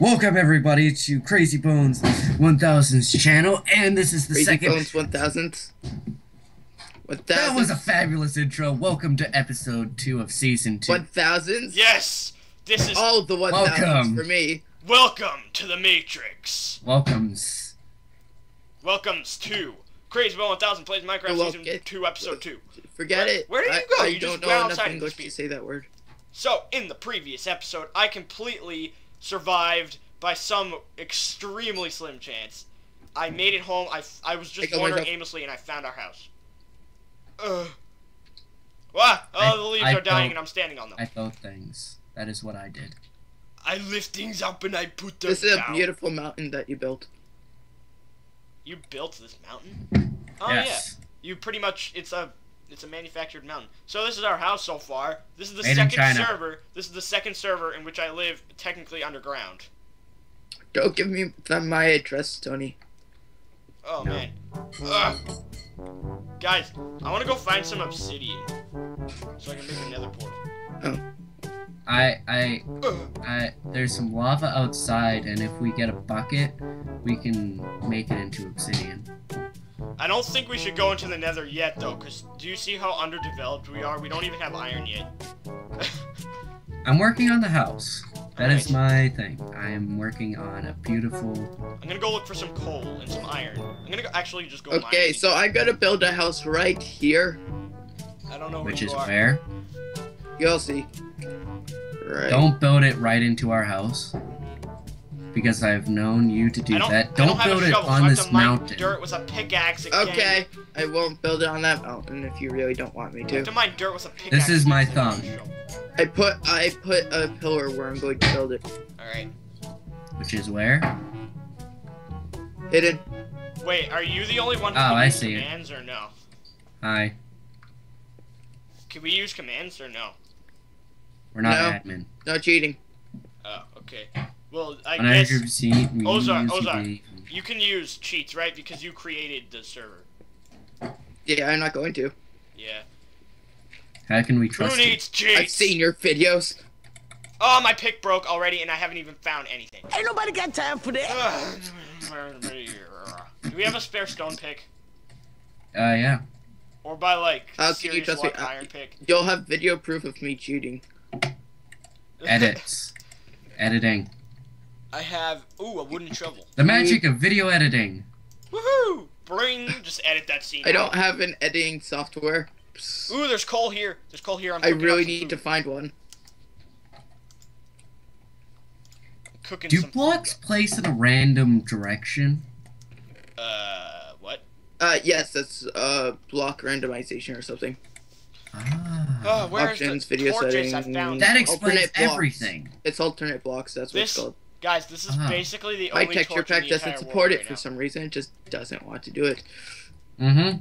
Welcome everybody to Crazy Bones 1000s channel, and this is the Crazy second Bones 1000s. That was a fabulous intro. Welcome to episode 2 of season 2. 1000s? Yes, this is all the 1000s for me. Welcome to the Matrix. Welcomes to Crazy Bones 1000 plays Minecraft season 2 episode 2. Forget it. Where did you go? You just went outside English to say that word. So in the previous episode, I completely survived by some extremely slim chance. I made it home. I was just wandering aimlessly, and I found our house. The leaves are dying, and I'm standing on them. I built things. That is what I did. I lift things up, and I put them down. This is a beautiful mountain that you built. You built this mountain? Oh, yes. Yeah. You pretty much... It's a manufactured mountain. So this is our house so far. This is the second server. This is the second server in which I live technically underground. Don't give me my address, Tony. Oh, no. Man. Guys, I want to go find some obsidian so I can make a nether portal. Oh. There's some lava outside, and if we get a bucket, we can make it into obsidian. I don't think we should go into the nether yet, though, because do you see how underdeveloped we are? We don't even have iron yet. I'm working on the house. That is my thing. I am working on a beautiful... I'm gonna go look for some coal and some iron. I'm gonna go actually just go mining. Okay, so I gotta build a house right here. I don't know which is where. You'll see. Right. Don't build it right into our house. Because I've known you to do that. Don't build it on this mountain. Dirt with a pickaxe again. Okay, I won't build it on that mountain if you really don't want me to. I have to mine dirt with a pickaxe. This is my thumb. I put a pillar where I'm going to build it. All right. Which is where? Hidden. Wait, are you the only one? Oh, I see. Commands or no? Hi. Can we use commands or no? We're not admin. No cheating. Oh, okay. Well, I guess Ohzar, you can use cheats, right? Because you created the server. Yeah, I'm not going to. Yeah. How can we trust you? Who needs cheats? I've seen your videos. Oh, my pick broke already, and I haven't even found anything. Ain't nobody got time for that. Do we have a spare stone pick? Yeah. Or by like serious iron pick. You'll have video proof of me cheating. Edits. Editing. I have, ooh, a wooden shovel. The magic of video editing. Woohoo! Just edit that scene. I don't have an editing software. Psst. Ooh, there's coal here. There's coal here. I really need to find one. Cooking. Do blocks place in a random direction? What? Yes, that's, block randomization or something. Ah. Oh, where options, is the video torches settings. I found? That explains everything. It's alternate blocks, that's what it's called. Guys, this is basically the only texture pack doesn't support it for some reason. It just doesn't want to do it. Mm-hmm.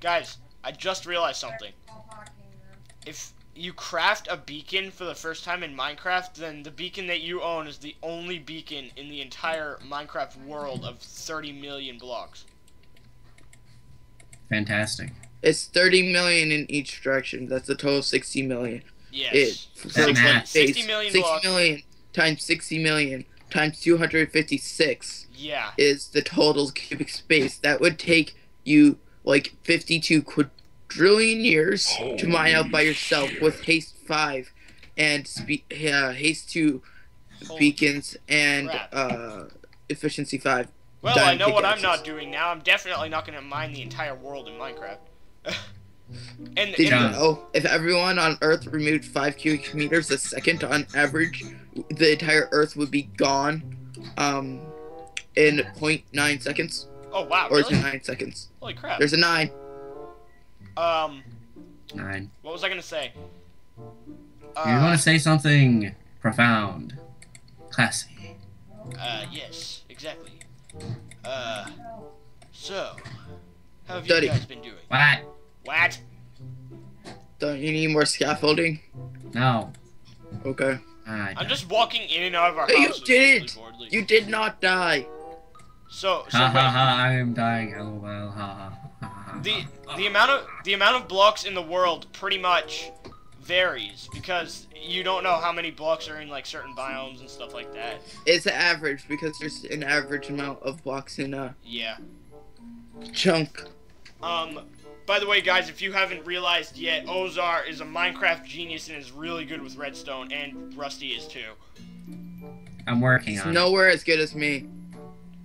Guys, I just realized something. If you craft a beacon for the first time in Minecraft, then the beacon that you own is the only beacon in the entire Minecraft world of 30 million blocks. Fantastic. It's 30 million in each direction. That's a total of 60 million. Yes. 60 million blocks. Times 60 million times 256 is the total cubic space. That would take you like 52 quadrillion years to mine out by yourself with haste 5 and haste 2 beacons and efficiency 5. Well, I know what I'm not doing now. I'm definitely not going to mine the entire world in Minecraft. Did you know if everyone on Earth removed 5 cubic meters a second on average, the entire Earth would be gone in 0.9 seconds? Oh, wow, really? Or is it 9 seconds? Holy crap. There's a 9. 9. What was I going to say? You're going to say something profound. Classy. Yes, exactly. So, how have you guys been doing? What? What? Don't you need more scaffolding? No. Okay. I'm just walking in and out of our house. You did! You did not die! So I am dying, lol, ha ha. The amount of blocks in the world pretty much varies because you don't know how many blocks are in like certain biomes and stuff like that. It's an average because there's an average amount of blocks in a chunk. By the way, guys, if you haven't realized yet, Ohzar is a Minecraft genius and is really good with redstone, and Rusty is too. I'm working on it. He's nowhere as good as me.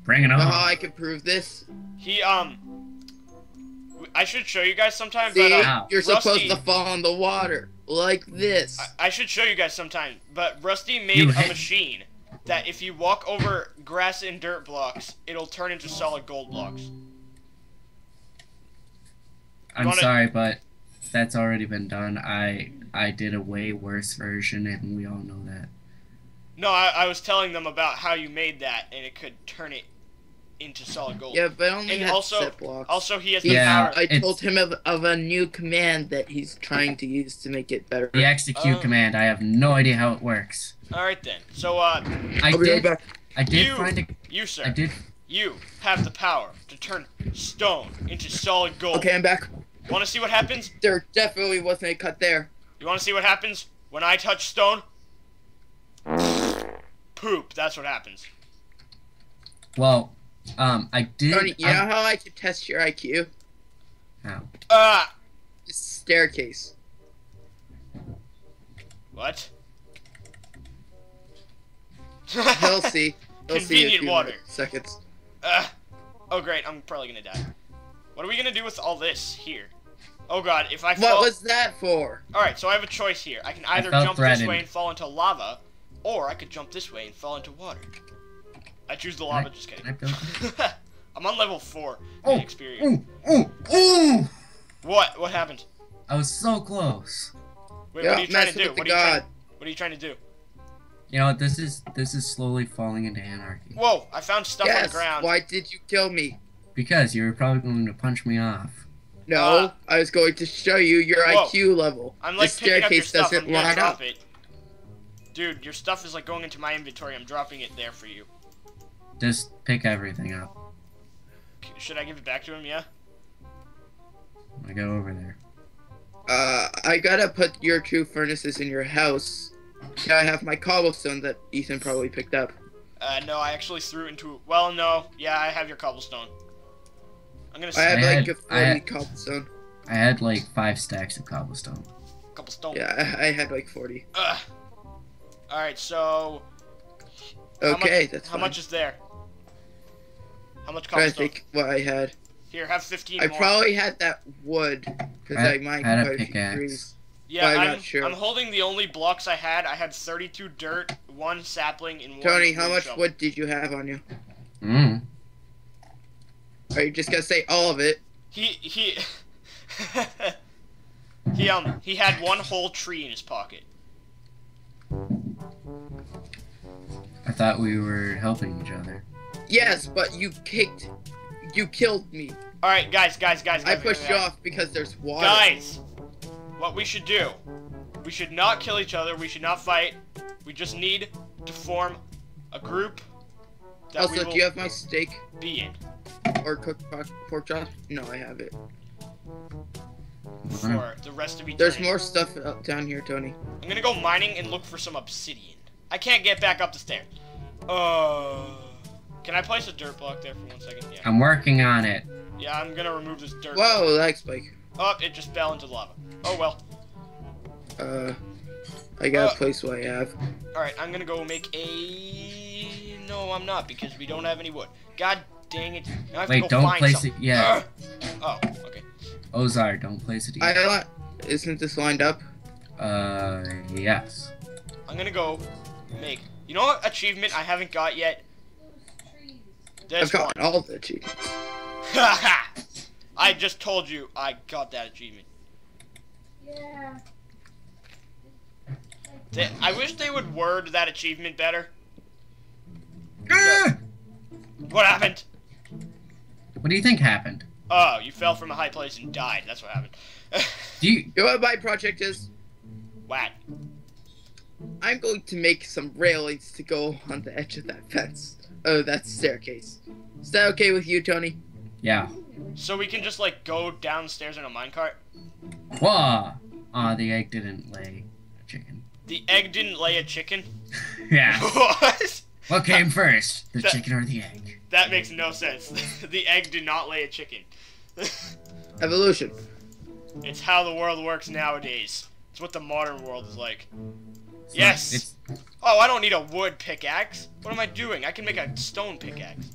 Bring it on. You know how I could prove this? He, I should show you guys sometime, see, but, you're Rusty, supposed to fall in the water, like this. I should show you guys sometime, but Rusty made a machine that if you walk over grass and dirt blocks, it'll turn into solid gold blocks. I'm sorry, but that's already been done. I did a way worse version, and we all know that. No, I was telling them about how you made that, and it could turn it into solid gold. Yeah, but only and also he has the power. I told him of a new command that he's trying to use to make it better. The execute command. I have no idea how it works. All right then. So I did. You have the power to turn stone into solid gold. Okay, I'm back. Want to see what happens? There definitely wasn't a cut there. You want to see what happens when I touch stone? Poop. That's what happens. Well, I did. Tony, you know how I could test your IQ? How? This staircase. What? We'll see. We'll see in a few seconds. Oh great, I'm probably gonna die. What are we gonna do with all this here? Oh god, if I fall... What was that for? Alright, so I have a choice here. I can either jump this way and fall into lava, or I could jump this way and fall into water. I choose the lava, just kidding. I'm on level 4 in experience. Ooh. What? What happened? I was so close. Wait, what are you trying to do? What are you trying to do? You know, this is slowly falling into anarchy. Whoa, I found stuff on the ground. Why did you kill me? Because you were probably going to punch me off. No, I was going to show you your IQ level. I'm like picking up your stuff. I'm gonna drop it. Dude, your stuff is like going into my inventory. I'm dropping it there for you. Just pick everything up. Should I give it back to him, yeah? I go over there. I gotta put your 2 furnaces in your house. Yeah, I have my cobblestone that Ethan probably picked up. No, I actually threw it into... Well, no. Yeah, I have your cobblestone. I'm gonna... I had like 40 cobblestone. I had like 5 stacks of cobblestone. Yeah, I had like 40. Ugh. Alright, so... Okay, that's fine. How much is there? How much cobblestone? I think what I had. Here, have 15 more. I probably had that wood, because I mined quite a few trees. Yeah, I'm not sure. I'm holding the only blocks I had. I had 32 dirt, 1 sapling, and 1 Tony, how much wood did you have on you? Are you just gonna say all of it? He he had 1 whole tree in his pocket. I thought we were helping each other. Yes, but you killed me. All right, guys. I pushed you off because there's water. Guys. What we should do, we should not kill each other, we should not fight, we just need to form a group that also, do you have my steak? Be in. Or cooked pork chop? No, I have it. For the rest of eternity. There's more stuff down here, Tony. I'm gonna go mining and look for some obsidian. I can't get back up the stairs. Can I place a dirt block there for 1 second? Yeah. I'm working on it. Yeah, I'm gonna remove this dirt block. Whoa, that spike. Oh, it just fell into lava. Oh, well. I gotta place what I have. Alright, I'm gonna go make a... No, I'm not, because we don't have any wood. God dang it. Now I have to go find something. Wait, don't place it yet. Oh, okay. Ohzar, don't place it yet. Isn't this lined up? Yes. I'm gonna go make... You know what achievement I haven't got yet? There's I've gotten all the achievements. Ha ha! I just told you I got that achievement. Yeah. I wish they would word that achievement better. What happened? What do you think happened? Oh, you fell from a high place and died. That's what happened. Do you know what my project is? What? I'm going to make some railings to go on the edge of that fence. Oh, that's staircase. Is that okay with you, Tony? Yeah. So we can just, like, go downstairs in a minecart? Wah! The egg didn't lay a chicken. The egg didn't lay a chicken? Yeah. What? What came first, the chicken or the egg? That makes no sense. The egg did not lay a chicken. Evolution. It's how the world works nowadays. It's what the modern world is like. So yes! Oh, I don't need a wood pickaxe. What am I doing? I can make a stone pickaxe.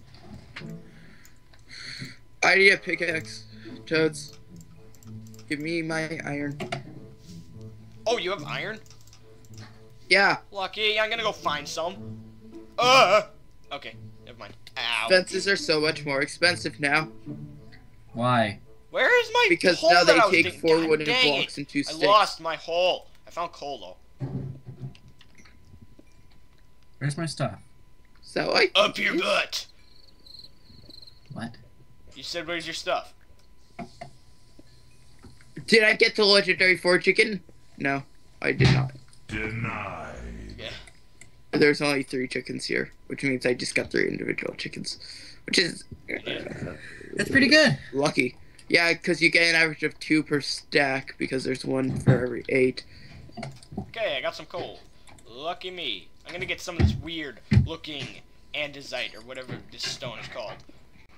I need a pickaxe. Toads. Give me my iron. Oh, you have iron? Yeah. Lucky, I'm gonna go find some. Okay, never mind. Ow. Fences are so much more expensive now. Why? Where is my because hole now they that take I was 4 God, wooden blocks and 2 sticks. I lost my hole. I found coal though. Where's my stuff? So I up your butt. What? You said where's your stuff? Did I get the legendary 4 chicken? No, I did not. Denied. Yeah. There's only 3 chickens here, which means I just got 3 individual chickens, which is that's pretty good. Lucky. Yeah, because you get an average of 2 per stack, because there's 1 for every 8. Okay, I got some coal. Lucky me. I'm gonna get some of this weird-looking andesite, or whatever this stone is called.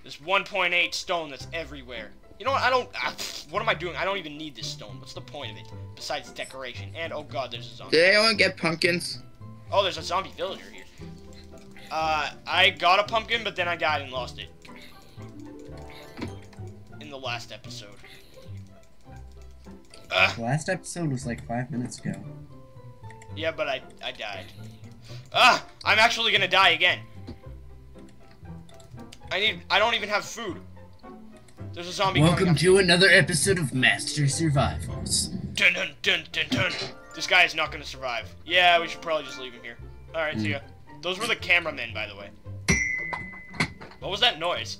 This 1.8 stone that's everywhere. You know what, what am I doing? I don't even need this stone. What's the point of it? Besides decoration. And, oh god, there's a zombie. Did anyone get pumpkins? Oh, there's a zombie villager here. I got a pumpkin, but then I died and lost it. The last episode. The last episode was like 5 minutes ago. Yeah, but I died. I'm actually gonna die again. I don't even have food. There's a zombie. Welcome to another episode of Master Survivals. Dun dun dun dun dun. This guy is not gonna survive. Yeah, we should probably just leave him here. All right, see ya. Those were the cameramen, by the way. What was that noise?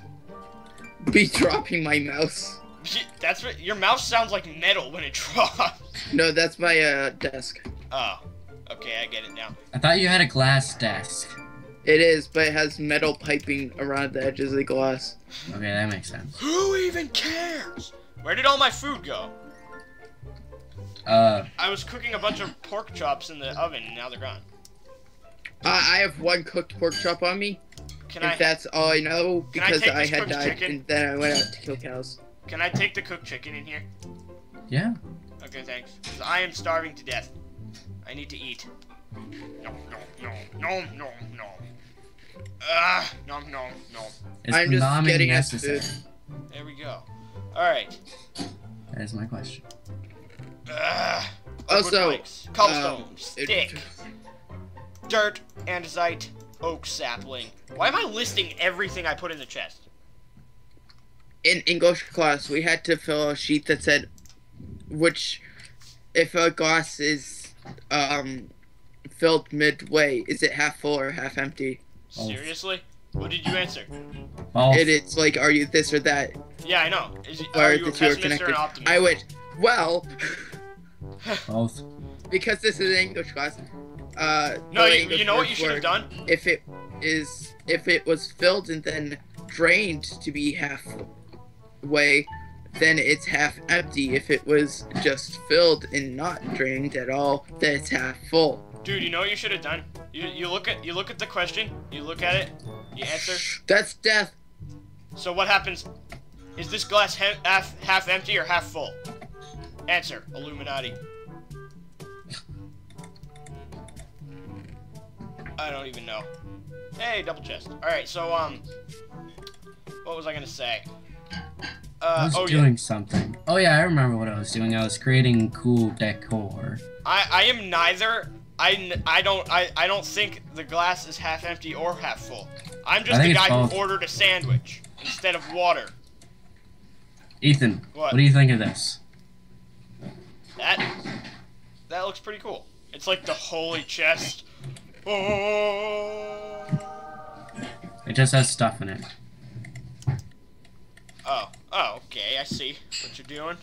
Be dropping my mouse. That's what your mouse sounds like metal when it drops. No, that's my desk. Oh, okay, I get it now. I thought you had a glass desk. It is, but it has metal piping around the edges of the glass. Okay, that makes sense. Who even cares? Where did all my food go? I was cooking a bunch of pork chops in the oven, and now they're gone. I have 1 cooked pork chop on me. If that's all I know, because I had died chicken? And then I went out to kill cows. Can I take the cooked chicken in here? Yeah. Okay, thanks. Because I am starving to death. I need to eat. No, no, no, no, no, no. No, no, no. It's I'm just getting at food. There we go. Alright. That is my question. Also, cobblestone, stick, dirt, andesite. Oak sapling. Why am I listing everything I put in the chest? In English class, we had to fill a sheet that said, which, if a glass is filled midway, is it half full or half empty? Seriously? What did you answer? Oh. It's like, are you this or that? Yeah, I know. Are you a pessimist or an optimist? I went, well, both. Because this is an English class. No, you know what you should have done? If it was filled and then drained to be halfway, then it's half empty. If it was just filled and not drained at all, then it's half full. Dude, you know what you should have done? You look at the question, you look at it, you answer. That's death. So what happens? Is this glass half empty or half full? Answer, Illuminati. I don't even know. Hey, double chest. Alright, so, what was I gonna say? I was doing something. Oh yeah, I remember what I was doing. I was creating cool decor. I am neither. I don't think the glass is half empty or half full. I'm just the guy who ordered a sandwich instead of water. Ethan, what do you think of this? That looks pretty cool. It's like the holy chest. Oh. It just has stuff in it. Oh, okay, I see what you're doing.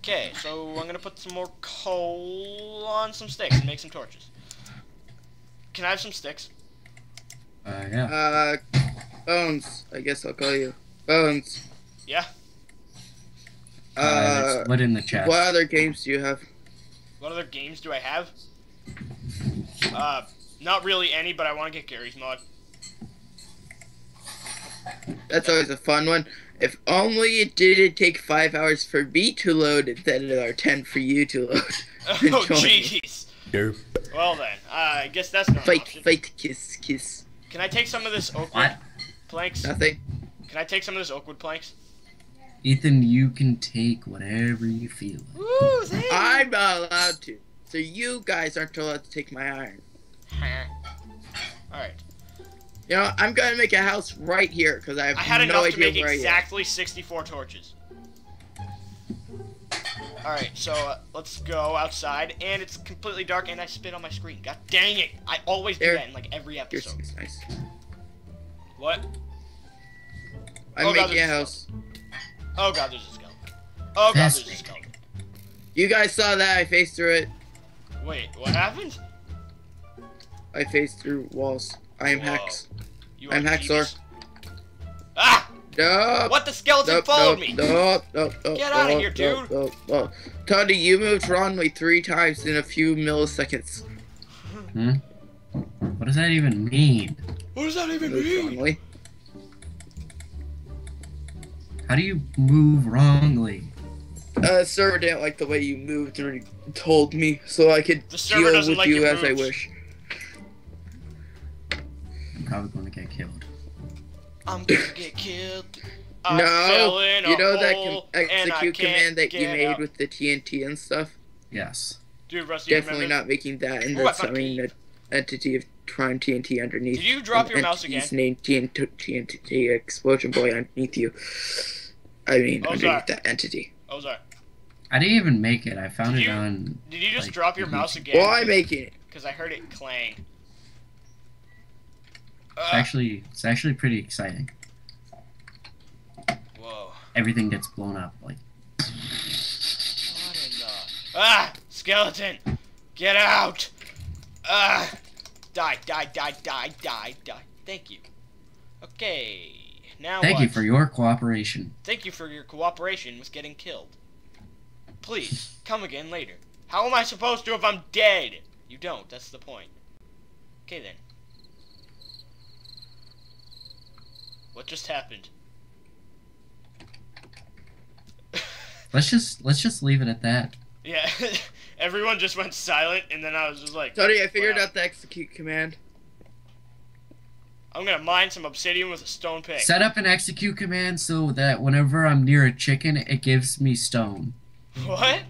Okay, so I'm gonna put some more coal on some sticks and make some torches. Can I have some sticks? Yeah. Bones, I guess I'll call you. Bones. Yeah? It's lit in the chest. What other games do you have? What other games do I have? Not really any, but I want to get Gary's mod. That's always a fun one. If only it didn't take 5 hours for me to load instead of 10 for you to load. Oh, jeez. Nope. Well then, I guess that's not Fight, kiss, kiss. Can I take some of this oak wood planks? Nothing. Can I take some of this oak wood planks? Ethan, you can take whatever you feel like. Ooh, thanks. I'm not allowed to. So you guys aren't allowed to take my iron. Alright. You know, I'm gonna make a house right here because I have no idea where I had enough to make exactly 64 torches. Alright, so let's go outside, and it's completely dark, and I spit on my screen. God dang it! I always do that in like every episode. Nice. What? I'm making a house. Oh god, there's a skeleton. Oh god, there's a skeleton. You guys saw that, I faced through it. Wait, what happened? I faced through walls. I am Hex. I'm Hexor. Ah! Nope. What, the skeleton followed me? Nope. Get out of here, dude. Nope. Tony, you moved wrongly 3 times in a few milliseconds. Hmm? What does that even mean? What does that even mean? Wrongly. How do you move wrongly? Server didn't like the way you moved and told me, so I could deal with like you as I wish. I'm probably going to get killed. I'm gonna get killed. No, you know that execute command that you made with the TNT and stuff? Yes. Dude, Rusty, definitely not making that and then summoning the entity of Prime TNT underneath. Did you drop your mouse again? Named TNT Explosion Boy underneath you. I mean, underneath that entity. Ohzar. I didn't even make it. I found it on. Did you just drop your mouse again? Well, I make it. Because I heard it clang. It's actually pretty exciting. Whoa. Everything gets blown up, like. What in the... Ah! Skeleton! Get out! Ah! Die. Thank you. Okay. Now Thank you for your cooperation. Thank you for your cooperation with getting killed. Please, come again later. How am I supposed to if I'm dead? You don't, that's the point. Okay then. What just happened? let's just leave it at that. Yeah, everyone just went silent, and then I was just like... Tony, I figured out the execute command. I'm gonna mine some obsidian with a stone pick. Set up an execute command so that whenever I'm near a chicken, it gives me stone. What?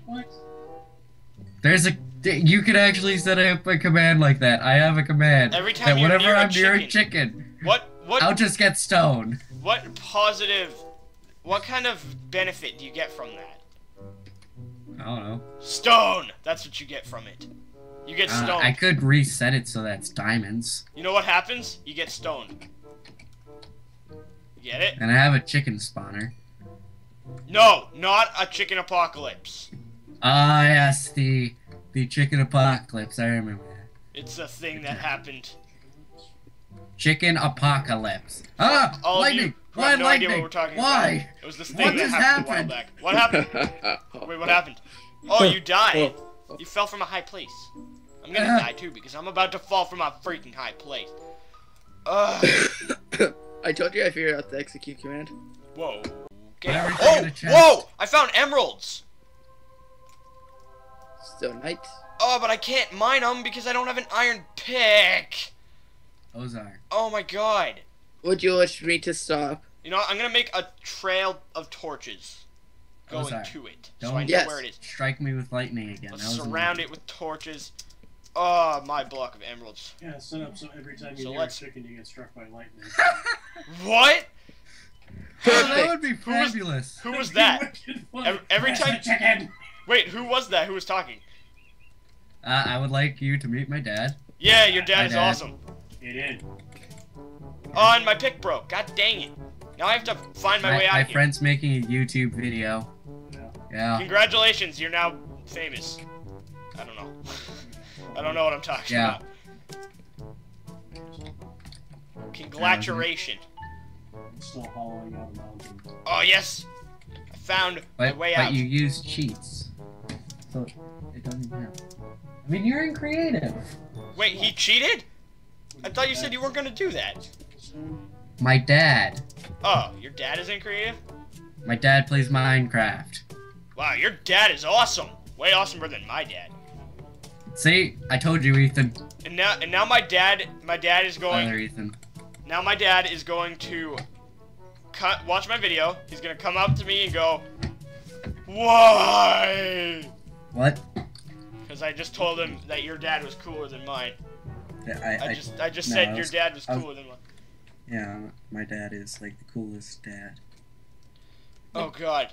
There's a... You can actually set up a command like that. I have a command. Every time that whenever I'm near a chicken... What? I'll just get stone. What positive... What kind of benefit do you get from that? I don't know. Stone! That's what you get from it. You get stoned. I could reset it so that's diamonds. You know what happens? You get stoned. You get it? And I have a chicken spawner. No, not a chicken apocalypse. Ah, yes, the chicken apocalypse. I remember that. It's a thing that happened. Chicken apocalypse. Ah, lightning! Why lightning? Why? It was this thing that happened a while back. What happened? Wait, what happened? Oh, you died. You fell from a high place. I'm gonna die too because I'm about to fall from a freaking high place. Ugh. I told you I figured out the execute command. Whoa. Okay. Oh, whoa! I found emeralds. Still night. Oh, but I can't mine them because I don't have an iron pick. Ohzar. Oh my god. Would you wish me to stop? You know, I'm gonna make a trail of torches going to it, so I know where it is. Strike me with lightning again. Let's surround it with torches. Oh, my block of emeralds. Yeah, set up so every time you hear a chicken, you get struck by lightning. What? Perfect. That would be fabulous. Who was that? Every time. Chicken. Wait, who was that? Who was talking? I would like you to meet my dad. Yeah, your dad is awesome. It is. Oh, and my pick broke. God dang it. Now I have to find my way out here. My friend's making a YouTube video. Yeah. Congratulations, you're now famous. I don't know. I don't know what I'm talking about. Congratulations. I'm still hollowing out a mountain. Oh, yes. I found my way out. But you use cheats. So it doesn't matter. I mean, you're in creative. Wait, he cheated? I thought you said you weren't gonna do that. My dad. Oh, your dad is in creative? My dad plays Minecraft. Wow, your dad is awesome. Way awesomer than my dad. See, I told you, Ethan. And now my dad is going. Father Ethan. Now my dad is going to watch my video. He's gonna come up to me and go, "Why?" What? Because I just told him that your dad was cooler than mine. I just said your dad was cooler than mine. Yeah, my dad is like the coolest dad. Oh God.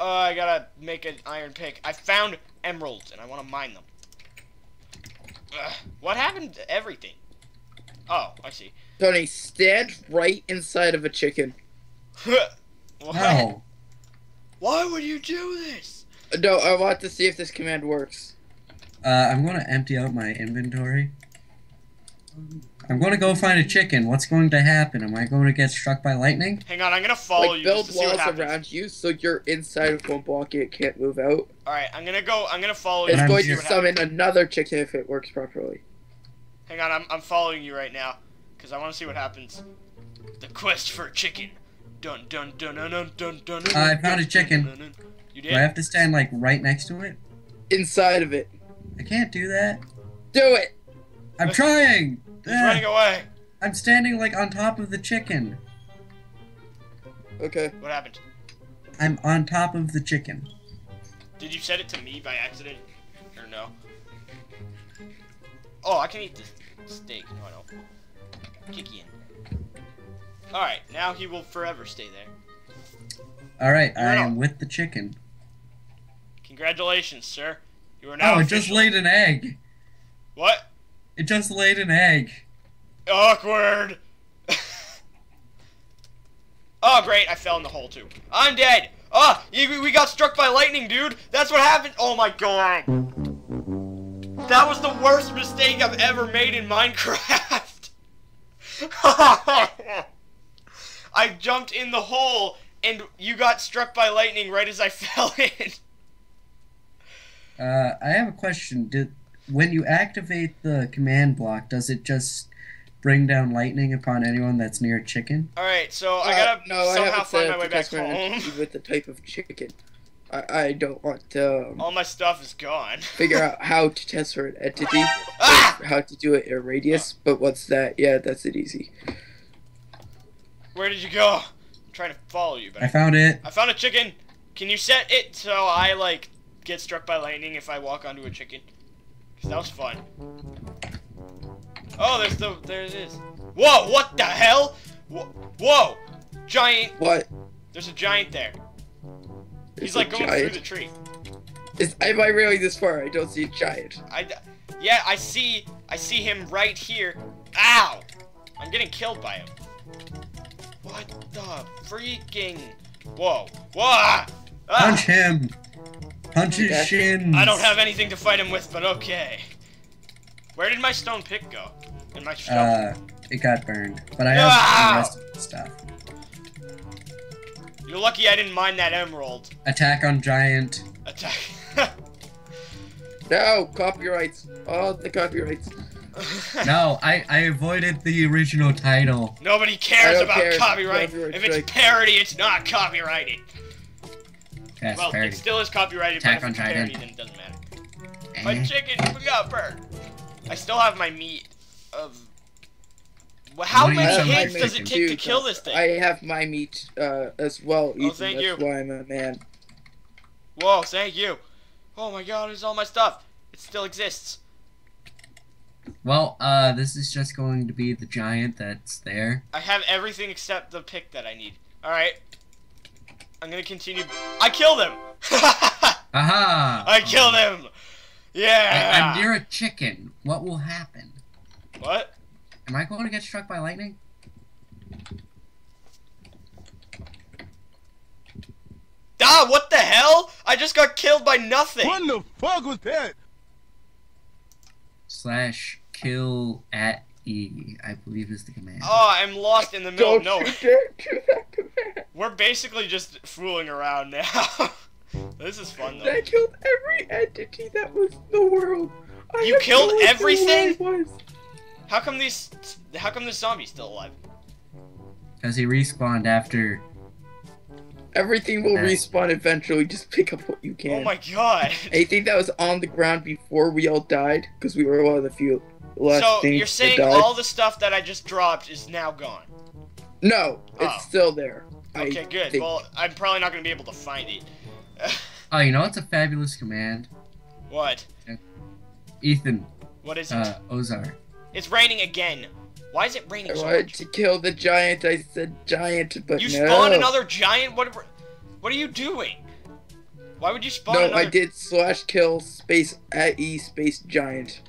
I gotta make an iron pick. I found emeralds and I want to mine them. What happened to everything? Oh, I see. Tony, stand right inside of a chicken. What? No. Why would you do this? No, I want to see if this command works. I'm going to empty out my inventory. I'm going to go find a chicken. What's going to happen? Am I going to get struck by lightning? Hang on, I'm going to follow you just to see what happens. Build walls around you so you're inside of one block and it can't move out. Alright, I'm going to go, I'm going to follow you. It's going to summon another chicken if it works properly. Hang on, I'm following you right now because I want to see what happens. The quest for a chicken. Dun dun dun dun dun dun dun. I found a chicken. You did? Do I have to stand like right next to it? Inside of it. I can't do that. Do it! I'm trying! He's running away. I'm standing like on top of the chicken. Okay. What happened? I'm on top of the chicken. Did you set it to me by accident? Or no? Oh, I can eat this steak. No, I don't. Kick in. Alright, now he will forever stay there. Alright, I am with the chicken. Congratulations, sir. You are now official. It just laid an egg. What? It just laid an egg. Awkward. Oh, great. I fell in the hole, too. I'm dead. Oh, we got struck by lightning, dude. That's what happened. Oh, my God. That was the worst mistake I've ever made in Minecraft. I jumped in the hole, and you got struck by lightning right as I fell in. I have a question. When you activate the command block, does it just bring down lightning upon anyone that's near a chicken? Alright, so I gotta somehow find my way back home. With the type of chicken. I don't want to... all my stuff is gone. Figure out how to test for an entity, how to do it in a radius, but what's that? Yeah, that's it easy. Where did you go? I'm trying to follow you, but I found it. I found a chicken. Can you set it so I, like, get struck by lightning if I walk onto a chicken? That was fun. Oh, there it is. Whoa, what the hell? Whoa, giant. What? There's a giant there. He's like going through the tree. Am I really this far? I don't see a giant. Yeah, I see him right here. Ow! I'm getting killed by him. What the freaking? Whoa, whoa! Punch him. Punch his shins. I don't have anything to fight him with, but okay. Where did my stone pick go? And my stone? It got burned. But I have the rest of the stuff. You're lucky I didn't mine that emerald. Attack on giant. Attack. No, copyrights. Oh, the copyrights. No, I avoided the original title. Nobody cares about copyright. If it's parody, it's not copyrighted. Yes, well, parody. It still is copyrighted, Attack but if it's parody, then it doesn't matter. My chicken got burned. I still have my meat of... Well, how many hits does it take to kill this thing? I have my meat as well, Ethan. Oh, thank you. That's why I'm a man. Whoa, thank you. Oh my God, it's all my stuff. It still exists. Well, this is just going to be the giant that's there. I have everything except the pick that I need. Alright. I'm gonna continue. I killed him! Aha! I killed him! Yeah! I'm near a chicken. What will happen? What? Am I going to get struck by lightning? Ah, what the hell? I just got killed by nothing! What the fuck was that? /kill@E, I believe is the command. Oh, I'm lost in the middle of nowhere. Don't you dare do that command. We're basically just fooling around now. This is fun, though. I killed every entity that was in the world. You killed everything? How come this zombie's still alive? Because he respawned after... Everything will respawn eventually. Just pick up what you can. Oh my god. I think that was on the ground before we all died, because we were one of the few last things that died. So you're saying all the stuff that I just dropped is now gone? No, it's still there. Okay, good. Think. Well, I'm probably not going to be able to find it. Oh, you know what's a fabulous command? What? Ethan. What is it? Ohzar. It's raining again. Why is it raining so much? I wanted to kill the giant. I said giant, but you spawned another giant? What are you doing? Why would you spawn another? No, I did /kill space @E space giant.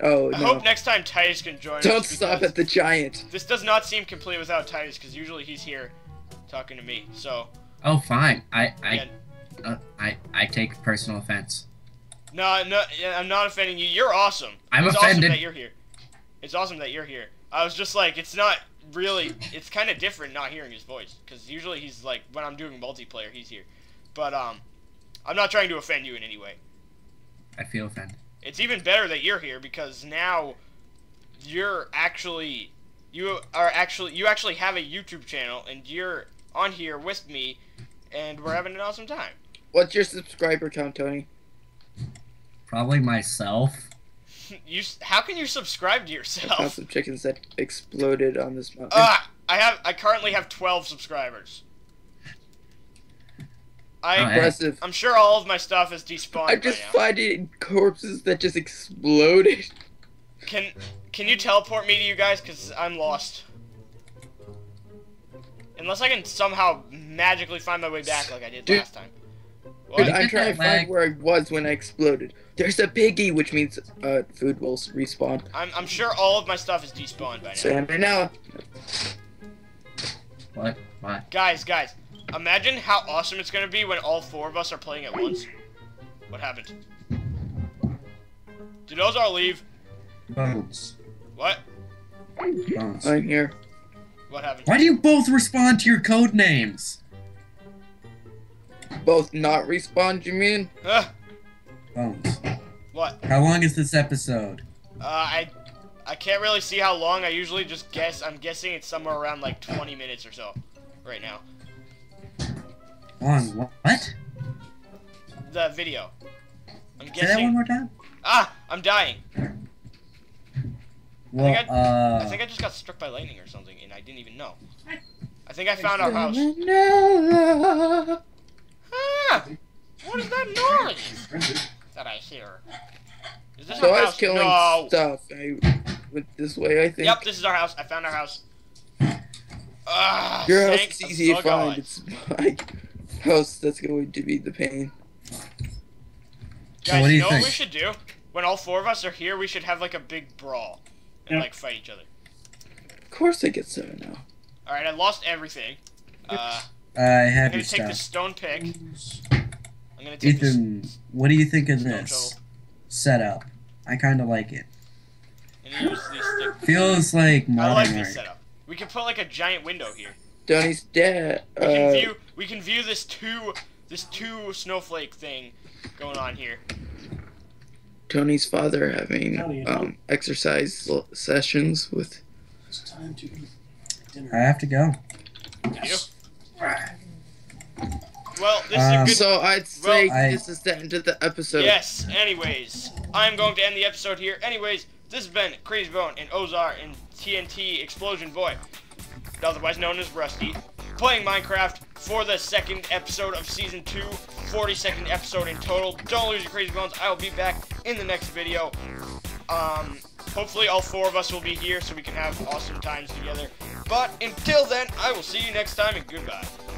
Oh, I hope next time Titus can join us. Don't stop at the giant. This does not seem complete without Titus, because usually he's here talking to me, so... Oh, fine. I take personal offense. No, no, I'm not offending you. You're awesome. I'm offended. It's awesome that you're here. It's awesome that you're here. I was just like, it's not really, it's kind of different not hearing his voice, because usually he's like, when I'm doing multiplayer, he's here. But, I'm not trying to offend you in any way. I feel offended. It's even better that you're here, because now you're actually, you actually have a YouTube channel, and you're on here with me, and we're having an awesome time. What's your subscriber count, Tony? Probably myself. How can you subscribe to yourself? I found some chickens that exploded on this mountain. I currently have 12 subscribers. Impressive. I'm sure all of my stuff is despawned. I'm just finding corpses that just exploded. Can you teleport me to you guys? Cause I'm lost. Unless I can somehow magically find my way back, like I did last time. Dude, I'm trying to find where I was when I exploded. There's a piggy, which means food will respawn. I'm sure all of my stuff is despawned by now. What? What? Guys, imagine how awesome it's gonna be when all four of us are playing at once. What happened? Did Ohzar leave? Bones. What? Bones. I'm here. What happened? Why do you both respond to your code names? Both not respawn, you mean? Bones. What? How long is this episode? I can't really see how long. I usually just guess. I'm guessing it's somewhere around like 20 minutes or so, right now. Long what? The video. I'm guessing. Say that one more time. Ah, I'm dying. Well, I think I just got struck by lightning or something, and I didn't even know. I think I found our house. Ah, what is that noise that I hear? Is this our house? I was killing stuff. I went this way, I think. Yep, this is our house. I found our house. Your house is easy to find. It's my house that's going to be the pain. Guys, what do you know what we should do? When all four of us are here, we should have like a big brawl and like fight each other. Of course I get 7 now. Alright, I lost everything. I'm gonna take the stone pick. I'm gonna take Ethan, what do you think of this setup? I kind of like it. And use these feels like modern. I like this setup. We can put like a giant window here. Donnie's dead. We can view this two snowflake thing going on here. Tony's father having exercise sessions with. It's time to eat dinner. I have to go. Yes. Well, this is a good... So I'd say this is the end of the episode. Yes, anyways. I'm going to end the episode here. Anyways, this has been Crazy Bone and Ohzar and TNT Explosion Boy, otherwise known as Rusty, playing Minecraft for the 2nd episode of Season 2, 42nd episode in total. Don't lose your Crazy Bones. I will be back in the next video. Hopefully all four of us will be here so we can have awesome times together. But until then, I will see you next time and goodbye.